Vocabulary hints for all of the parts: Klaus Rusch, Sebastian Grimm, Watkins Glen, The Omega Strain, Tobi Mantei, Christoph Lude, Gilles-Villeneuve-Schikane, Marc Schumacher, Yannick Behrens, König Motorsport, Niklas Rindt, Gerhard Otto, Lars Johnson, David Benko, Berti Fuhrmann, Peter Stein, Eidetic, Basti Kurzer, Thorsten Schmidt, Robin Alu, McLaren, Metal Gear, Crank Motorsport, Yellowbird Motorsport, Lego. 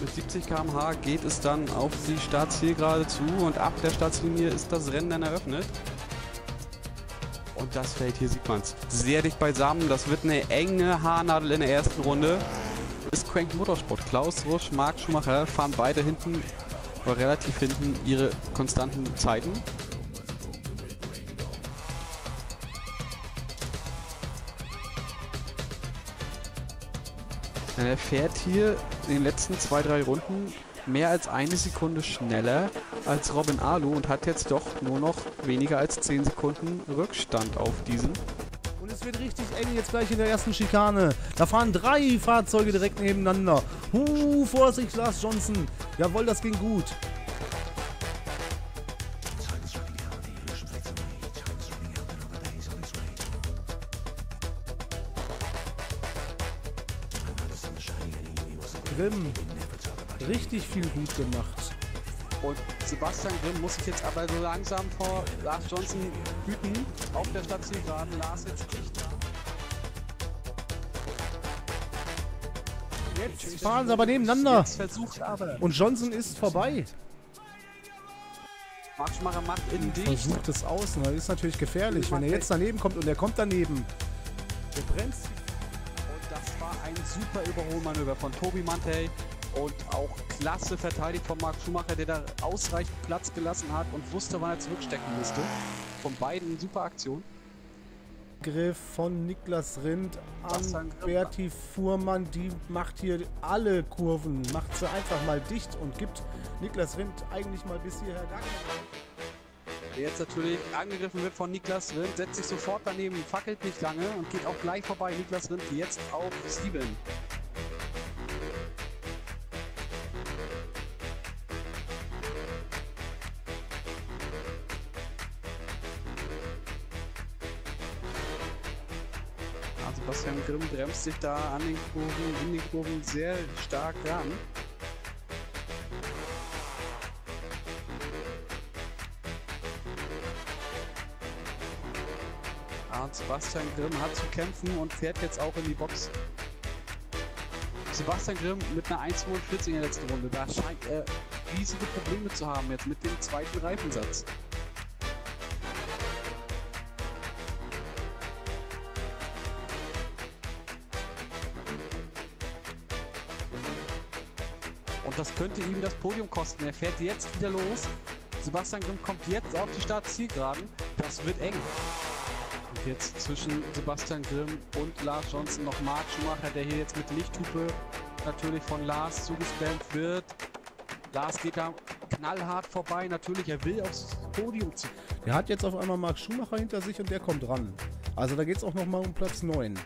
Mit 70 km/h geht es dann auf die Startzielgerade zu und ab der Startlinie ist das Rennen dann eröffnet. Und das Feld hier sieht man es. Sehr dicht beisammen. Das wird eine enge Haarnadel in der ersten Runde. Das ist Crank Motorsport. Klaus Rusch, Marc Schumacher fahren beide hinten, oder relativ hinten, ihre konstanten Zeiten. Er fährt hier in den letzten 2-3 Runden mehr als eine Sekunde schneller als Robin Alu und hat jetzt doch nur noch weniger als 10 Sekunden Rückstand auf diesen. Und es wird richtig eng jetzt gleich in der ersten Schikane. Da fahren 3 Fahrzeuge direkt nebeneinander. Vorsicht, Lars Johnson. Jawohl, das ging gut. Grimm, richtig viel gut gemacht. Und Sebastian Grimm muss sich jetzt aber so langsam vor Lars Johnson hüten. Auf der Startzielgeraden Lars jetzt nicht da. Jetzt fahren sie aber nebeneinander. Und Johnson ist vorbei. Marc Schumacher macht in dich. Versucht es außen, das ist natürlich gefährlich. Wenn er jetzt daneben kommt und er kommt daneben, der bremst. Das war ein super Überholmanöver von Tobi Mantei und auch klasse verteidigt von Marc Schumacher, der da ausreichend Platz gelassen hat und wusste, wann er zurückstecken musste. Von beiden super Aktion. Griff von Niklas Rindt an Berti Fuhrmann, die macht hier alle Kurven, macht sie einfach mal dicht und gibt Niklas Rindt eigentlich mal bis hierher Gang. Der jetzt natürlich angegriffen wird von Niklas Rindt, setzt sich sofort daneben, fackelt nicht lange und geht auch gleich vorbei. Niklas Rindt jetzt auf 7. Also Sebastian Grimm bremst sich da an den Kurven, in den Kurven sehr stark ran. Sebastian Grimm hat zu kämpfen und fährt jetzt auch in die Box. Sebastian Grimm mit einer 1,45 in der letzten Runde. Da scheint er riesige Probleme zu haben jetzt mit dem zweiten Reifensatz. Und das könnte ihm das Podium kosten. Er fährt jetzt wieder los. Sebastian Grimm kommt jetzt auf die Startzielgeraden. Das wird eng. Jetzt zwischen Sebastian Grimm und Lars Johnson noch Marc Schumacher, der hier jetzt mit Lichthupe natürlich von Lars zugespammt wird. Lars geht da knallhart vorbei, natürlich, er will aufs Podium ziehen. Der hat jetzt auf einmal Marc Schumacher hinter sich und der kommt ran. Also da geht es auch nochmal um Platz 9.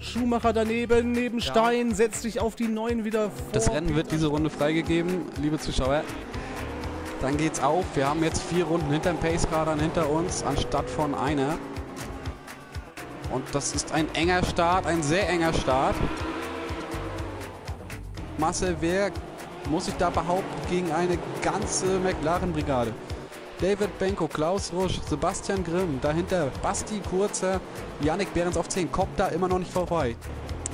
Schumacher daneben, neben ja. Stein, setzt sich auf die 9 wieder vor. Das Rennen wird diese Runde freigegeben, liebe Zuschauer. Dann geht's auf. Wir haben jetzt 4 Runden hinter dem Pace-Radern hinter uns, anstatt von einer. Und das ist ein enger Start, ein sehr enger Start. Marcel, wer muss sich da behaupten gegen eine ganze McLaren-Brigade? David Benko, Klaus Rusch, Sebastian Grimm, dahinter Basti Kurzer, Yannick Behrens auf 10, kommt da immer noch nicht vorbei.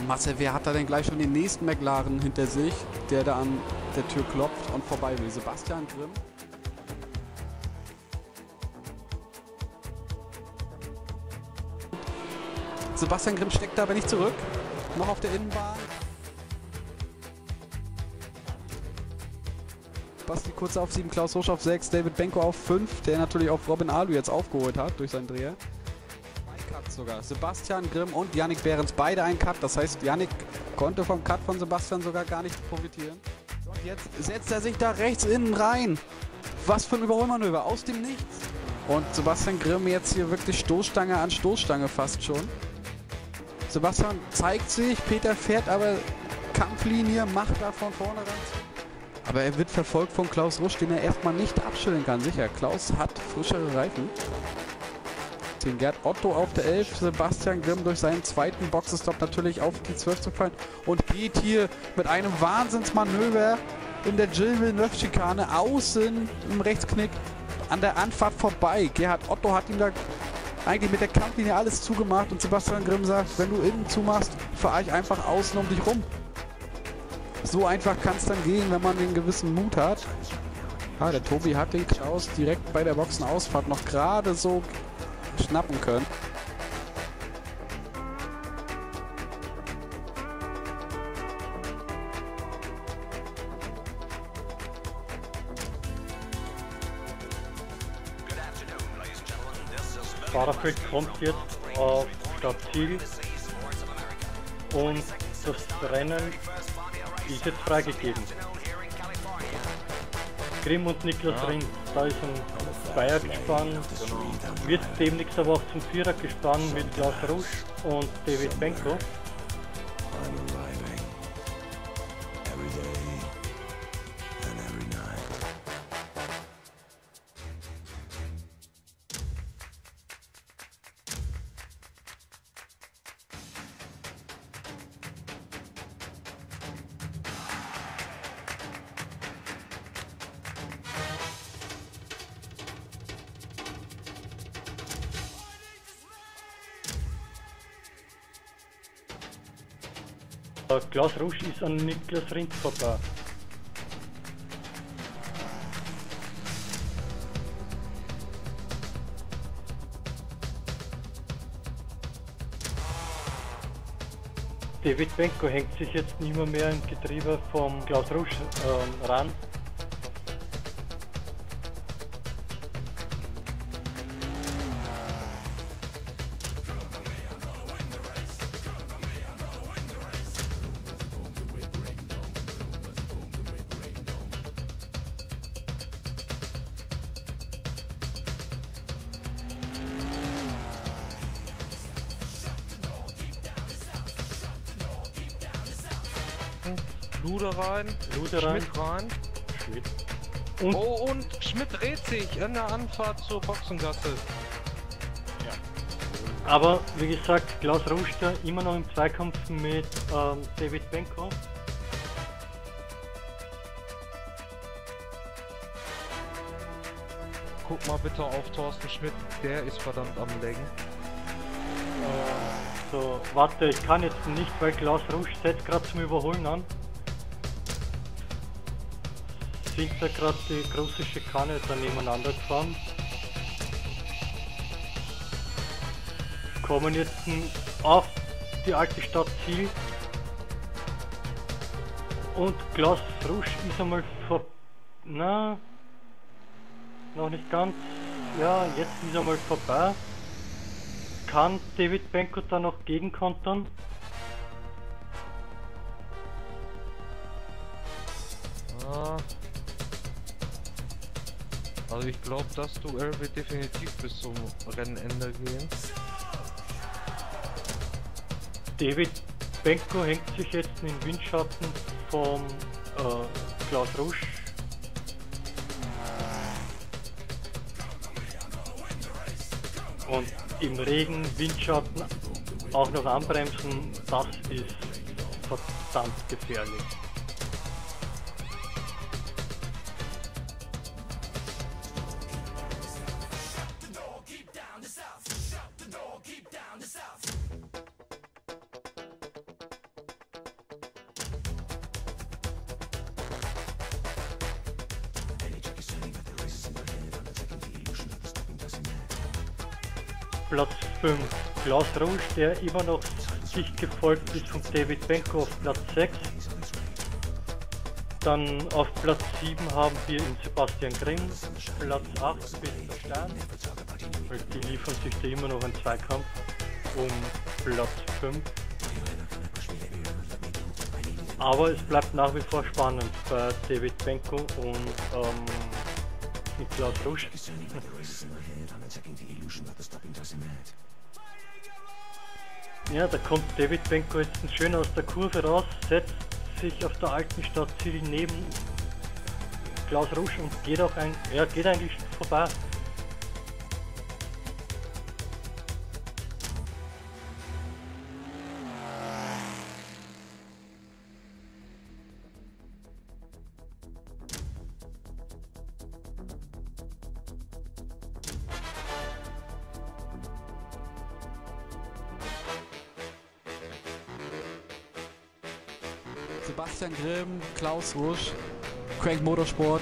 Marcel, wer hat da denn gleich schon den nächsten McLaren hinter sich, der da an der Tür klopft und vorbei will? Sebastian Grimm. Sebastian Grimm steckt aber nicht zurück. Noch auf der Innenbahn. Basti kurz auf 7, Klaus Rusch auf 6, David Benko auf 5, der natürlich auch Robin Alu jetzt aufgeholt hat durch seinen Dreher. Ein Cut sogar. Sebastian Grimm und Yannick Behrens, beide ein Cut. Das heißt, Yannick konnte vom Cut von Sebastian sogar gar nicht profitieren. Und jetzt setzt er sich da rechts innen rein. Was für ein Überholmanöver aus dem Nichts. Und Sebastian Grimm jetzt hier wirklich Stoßstange an Stoßstange fast schon. Sebastian zeigt sich, Peter fährt aber Kampflinie, macht da von vorne rein. Aber er wird verfolgt von Klaus Rusch, den er erstmal nicht abschütteln kann, sicher. Klaus hat frischere Reifen. Den Gerhard Otto auf der 11, Sebastian Grimm durch seinen zweiten Boxenstopp natürlich auf die 12 zu fallen und geht hier mit einem Wahnsinnsmanöver in der Gilles-Villeneuve-Schikane außen im Rechtsknick an der Anfahrt vorbei. Gerhard Otto hat ihm da eigentlich mit der Kampflinie alles zugemacht und Sebastian Grimm sagt, wenn du innen zumachst, fahr ich einfach außen um dich rum. So einfach kann es dann gehen, wenn man den gewissen Mut hat. Ah, der Tobi hat den Klaus direkt bei der Boxenausfahrt noch gerade so schnappen können. Fahrerfeld kommt jetzt auf Stadtziel und das Rennen ist jetzt freigegeben. Grimm und Niklas Rindt, da ist ein Zweiergespann, wird demnächst aber auch zum Vierergespann mit Klaus Rusch und David Benko. Klaus Rusch ist an Niklas Rindt vorbei. David Benko hängt sich jetzt nicht mehr im Getriebe vom Klaus Rusch ran. Schmidt rein. Und oh, und Schmidt dreht sich an der Anfahrt zur Boxengasse. Ja. Aber wie gesagt, Klaus Rusch immer noch im Zweikampf mit David Benko. Guck mal bitte auf Thorsten Schmidt, der ist verdammt am Legen. So, warte, ich kann jetzt nicht, weil Klaus Rusch setzt gerade zum Überholen an. Sind da gerade die große Schikane da nebeneinander gefahren. Kommen jetzt auf die alte Stadt Ziel. Und Klaus Rusch ist einmal vorbei. Na, noch nicht ganz. Ja, jetzt ist er mal vorbei. Kann David Benko da noch gegenkontern? Ah. Also ich glaube, das Duell wird definitiv bis zum Rennende gehen. David Benko hängt sich jetzt in den Windschatten vom Klaus Rusch. Und im Regen, Windschatten auch noch anbremsen, das ist verdammt gefährlich. Platz 5, Klaus Rusch, der immer noch dicht gefolgt ist von David Benko auf Platz 6. Dann auf Platz 7 haben wir den Sebastian Grimm, Platz 8 Peter Stein, weil die liefern sich da immer noch einen Zweikampf um Platz 5. Aber es bleibt nach wie vor spannend bei David Benko und Klaus Rusch. Ja, da kommt David Benko jetzt schön aus der Kurve raus, setzt sich auf der alten Stadt Ziel neben Klaus Rusch und geht auch geht eigentlich vorbei. Sebastian Grimm, Klaus Rusch, Crank Motorsport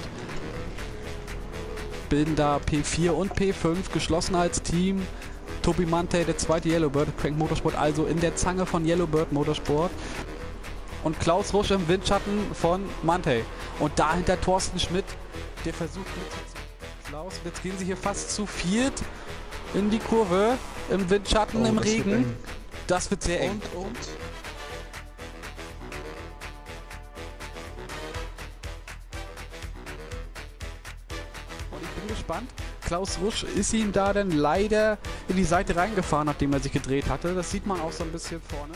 bilden da P4 und P5, geschlossen als Team. Tobi Mantei, der zweite Yellowbird, Crank Motorsport also in der Zange von Yellowbird Motorsport. Und Klaus Rusch im Windschatten von Mantei. Und dahinter Thorsten Schmidt, der versucht mit Klaus. Jetzt gehen sie hier fast zu viert in die Kurve, im Windschatten, im Regen. Das wird sehr eng. Und ich bin gespannt. Klaus Rusch ist ihm da dann leider in die Seite reingefahren, nachdem er sich gedreht hatte. Das sieht man auch so ein bisschen vorne.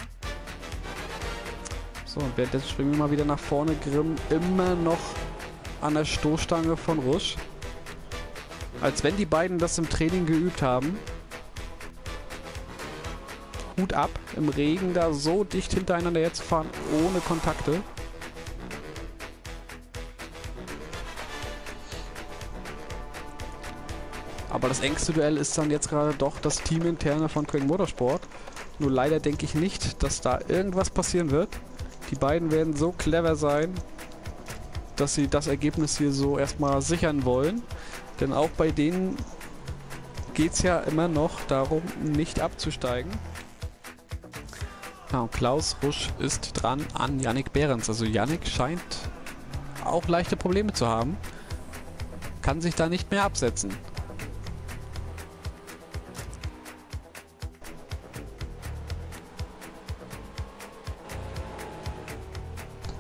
So, und währenddessen springen wir mal wieder nach vorne. Grimm immer noch an der Stoßstange von Rusch. Als wenn die beiden das im Training geübt haben. Hut ab, im Regen da so dicht hintereinander herzufahren, ohne Kontakte. Aber das engste Duell ist dann jetzt gerade doch das Teaminterne von König Motorsport. Nur leider denke ich nicht, dass da irgendwas passieren wird. Die beiden werden so clever sein, dass sie das Ergebnis hier so erstmal sichern wollen. Denn auch bei denen geht es ja immer noch darum, nicht abzusteigen. Ja, und Klaus Rusch ist dran an Yannick Behrens. Also Yannick scheint auch leichte Probleme zu haben. Kann sich da nicht mehr absetzen.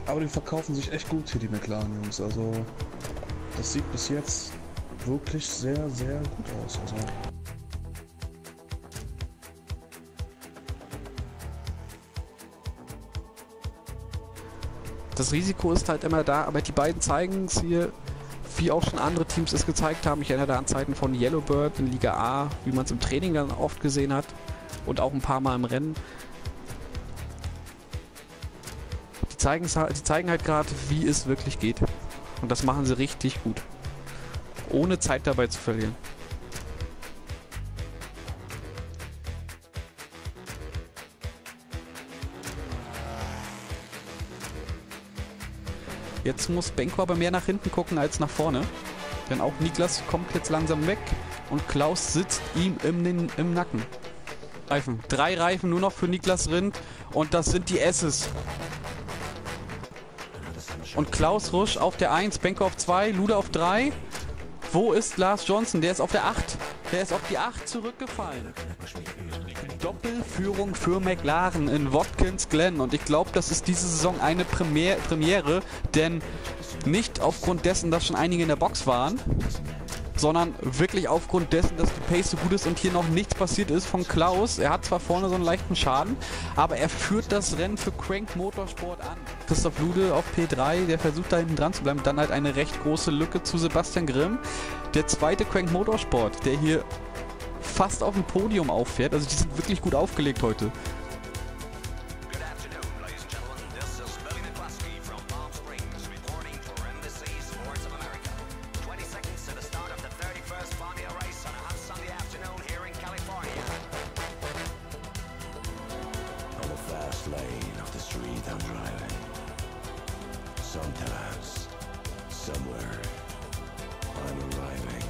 Aber die verkaufen sich echt gut hier, die McLaren-Jungs. Also das sieht bis jetzt wirklich sehr, sehr gut aus. Also das Risiko ist halt immer da, aber die beiden zeigen es hier, wie auch schon andere Teams es gezeigt haben. Ich erinnere da an Zeiten von Yellowbird in Liga A, wie man es im Training dann oft gesehen hat und auch ein paar Mal im Rennen. Die zeigen halt gerade, wie es wirklich geht. Und das machen sie richtig gut. Ohne Zeit dabei zu verlieren. Jetzt muss Benko aber mehr nach hinten gucken als nach vorne. Denn auch Niklas kommt jetzt langsam weg. Und Klaus sitzt ihm im Nacken. Reifen. 3 Reifen nur noch für Niklas Rindt. Und das sind die S's. Und Klaus Rusch auf der 1, Benko auf 2, Luda auf 3. Wo ist Lars Johnson? Der ist auf der 8. Der ist auf die 8 zurückgefallen. Doppelführung für McLaren in Watkins Glen. Und ich glaube, das ist diese Saison eine Premiere. Denn nicht aufgrund dessen, dass schon einige in der Box waren, sondern wirklich aufgrund dessen, dass die Pace so gut ist und hier noch nichts passiert ist von Klaus. Er hat zwar vorne so einen leichten Schaden, aber er führt das Rennen für Crank Motorsport an. Christoph Lude auf P3, der versucht da hinten dran zu bleiben. Dann halt eine recht große Lücke zu Sebastian Grimm. Der zweite Crank Motorsport, der hier fast auf dem Podium auffährt. Also die sind wirklich gut aufgelegt heute. Somewhere, I'm arriving.